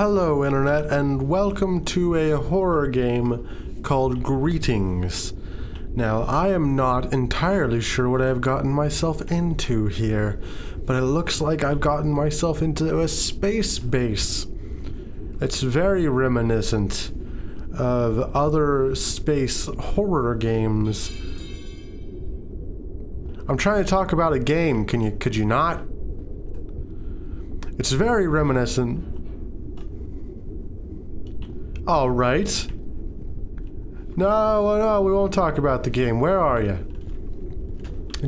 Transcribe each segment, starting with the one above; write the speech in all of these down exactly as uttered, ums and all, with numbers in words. Hello Internet, and welcome to a horror game called Greetings. Now, I am not entirely sure what I've gotten myself into here, but it looks like I've gotten myself into a space base. It's very reminiscent of other space horror games. I'm trying to talk about a game, can you, could you not? It's very reminiscent. All right. No, no, we won't talk about the game. Where are you?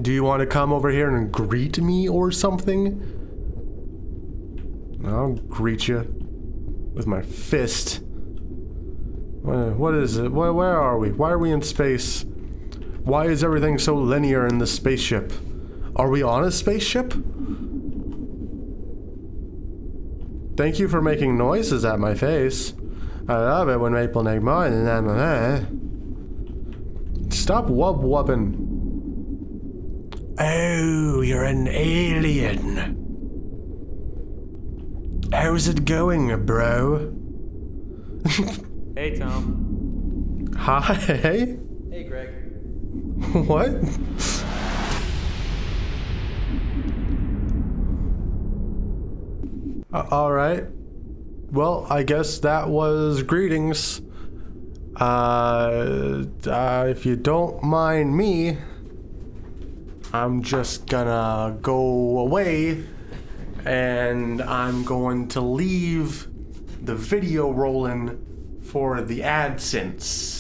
Do you want to come over here and greet me or something? I'll greet you with my fist. What is it? Where are we? Why are we in space? Why is everything so linear in the spaceship? Are we on a spaceship? Thank you for making noises at my face. I love it when Maple Neck mine and I'm uh Stop wub wubbing. Oh, you're an alien. How's it going, bro? Hey, Tom. Hi. Hey, Greg. What? uh, all right. Well, I guess that was Greetings. Uh, uh, if you don't mind me, I'm just gonna go away and I'm going to leave the video rolling for the AdSense.